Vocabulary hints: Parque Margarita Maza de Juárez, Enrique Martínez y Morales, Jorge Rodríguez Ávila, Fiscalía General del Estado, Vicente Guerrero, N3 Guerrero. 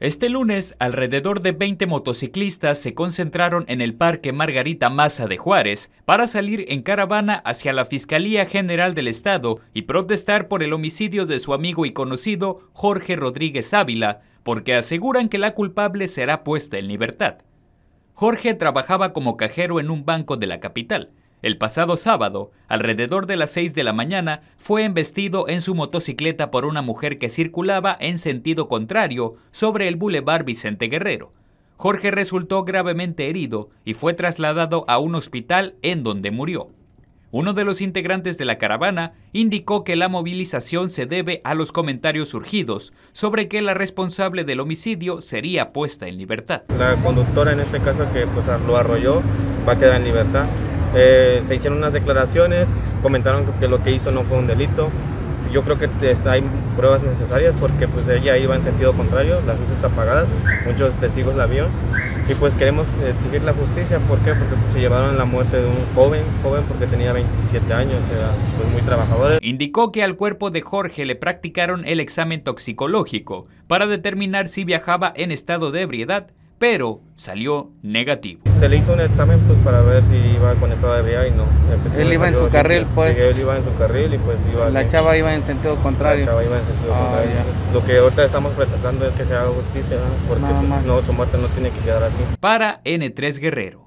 Este lunes, alrededor de 20 motociclistas se concentraron en el Parque Margarita Maza de Juárez para salir en caravana hacia la Fiscalía General del Estado y protestar por el homicidio de su amigo y conocido Jorge Rodríguez Ávila, porque aseguran que la culpable será puesta en libertad. Jorge trabajaba como cajero en un banco de la capital. El pasado sábado, alrededor de las 6 de la mañana, fue embestido en su motocicleta por una mujer que circulaba en sentido contrario sobre el bulevar Vicente Guerrero. Jorge resultó gravemente herido y fue trasladado a un hospital en donde murió. Uno de los integrantes de la caravana indicó que la movilización se debe a los comentarios surgidos sobre que la responsable del homicidio sería puesta en libertad. La conductora, en este caso, que pues, lo arrolló, va a quedar en libertad. Se hicieron unas declaraciones, comentaron que lo que hizo no fue un delito. Yo creo que hay pruebas necesarias porque pues ella iba en sentido contrario, las luces apagadas, muchos testigos la vieron y pues queremos exigir la justicia. ¿Por qué? Porque pues, se llevaron la muerte de un joven porque tenía 27 años, era pues, muy trabajador. Indicó que al cuerpo de Jorge le practicaron el examen toxicológico para determinar si viajaba en estado de ebriedad, pero salió negativo. Se le hizo un examen pues, para ver si iba con estado de ebriedad y no. Él iba en su carril, pues. Sí, él iba en su carril y pues iba... La chava iba en sentido contrario. La chava iba en sentido contrario. Ya. Lo que ahorita estamos pretestando es que se haga justicia, ¿no? Porque pues, no, su muerte no tiene que quedar así. Para N3 Guerrero.